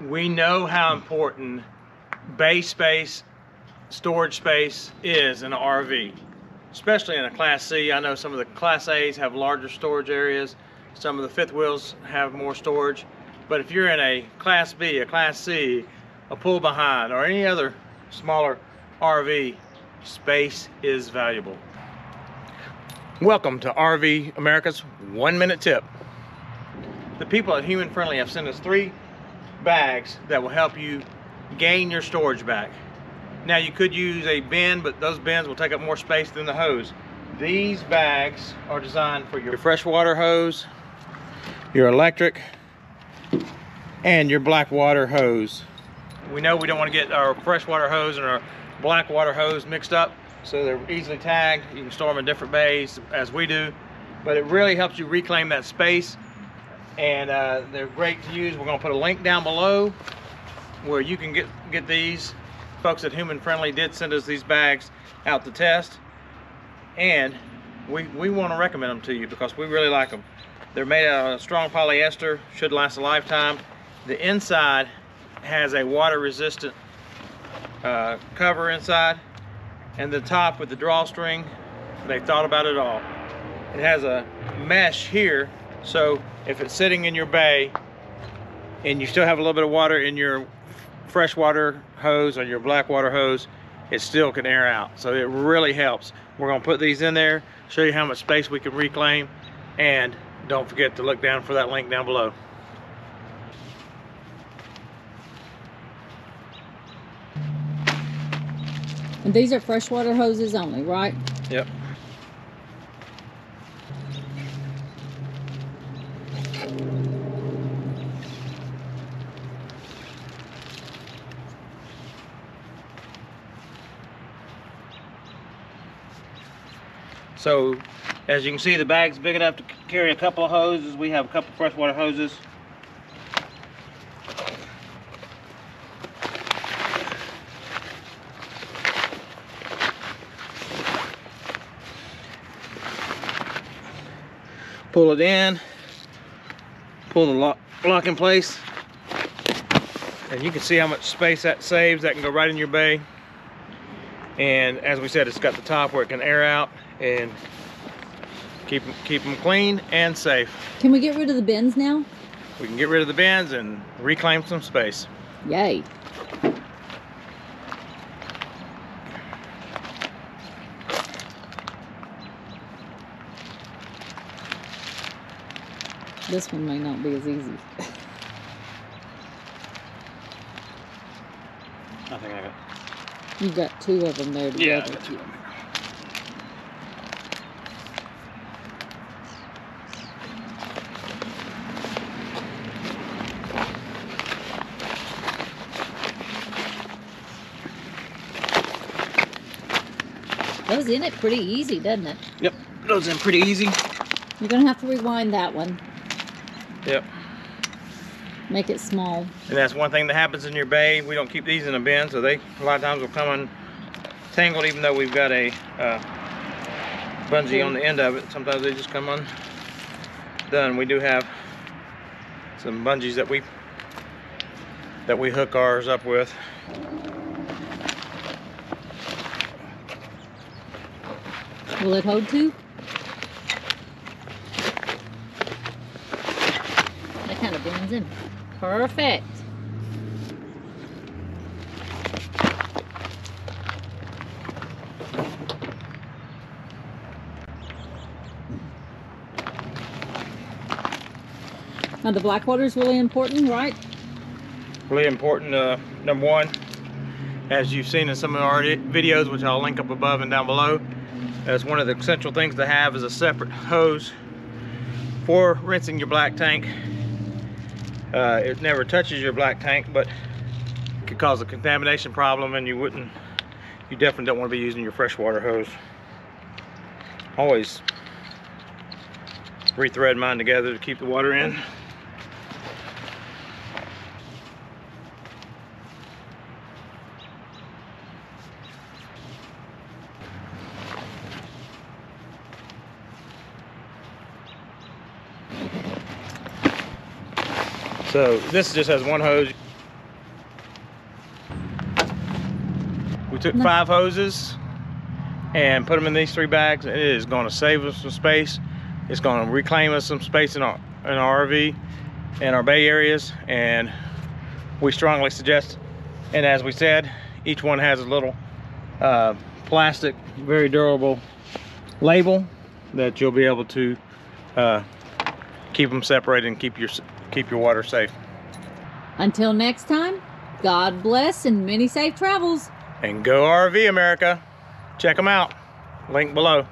We know how important bay space, storage space is in an RV, especially in a Class C. I know some of the Class A's have larger storage areas. Some of the fifth wheels have more storage. But if you're in a Class B, a Class C, a pull behind, or any other smaller RV, space is valuable. Welcome to RV America's 1-minute tip. The people at Human Friendly have sent us 3 bags that will help you gain your storage back. Now you could use a bin, but those bins will take up more space than the hose. These bags are designed for your freshwater hose, your electric, and your black water hose. We know we don't want to get our freshwater hose and our black water hose mixed up, so they're easily tagged. You can store them in different bays as we do, but it really helps you reclaim that space, and they're great to use. We're going to put a link down below where you can get these. Folks at Human Friendly did send us these bags out to test, and we want to recommend them to you because we really like them. They're made out of strong polyester, should last a lifetime. The inside has a water resistant cover inside, and the top with the drawstring, they thought about it all. It has a mesh here, so if it's sitting in your bay and you still have a little bit of water in your freshwater hose or your black water hose, it still can air out. So it really helps. We're gonna put these in there, show you how much space we can reclaim, and don't forget to look down for that link down below. And these are freshwater hoses only, right? Yep. So, as you can see, the bag's big enough to carry a couple of hoses. We have a couple of freshwater hoses. Pull it in, pull the lock in place, and you can see how much space that saves. That can go right in your bay, and as we said, it's got the top where it can air out and keep them clean and safe. Can we get rid of the bins now? We can get rid of the bins and reclaim some space. Yay. This one may not be as easy. I think I got. You got 2 of them there together. Yeah, I got 2 of them. Goes in it pretty easy, doesn't it? Yep, goes in pretty easy. You're gonna have to rewind that one. Yep. Make it small. And that's one thing that happens in your bay. We don't keep these in a bin, so they a lot of times will come untangled, even though we've got a bungee on the end of it. Sometimes they just come undone. We do have some bungees that we hook ours up with. Will it hold 2? Kind of blends in. Perfect. Now the black water is really important, right? Really important. Number one, as you've seen in some of our videos, which I'll link up above and down below, that's one of the essential things to have is a separate hose for rinsing your black tank. It never touches your black tank, but it could cause a contamination problem, and you definitely don't want to be using your freshwater hose. Always rethread mine together to keep the water in. So this just has one hose. We took 5 hoses and put them in these 3 bags. It is going to save us some space. It's going to reclaim us some space in our RV and our bay areas, and we strongly suggest. And as we said, each one has a little plastic, very durable label that you'll be able to keep them separated and keep your water safe. Until next time, God bless and many safe travels. And go RV America. Check them out. Link below.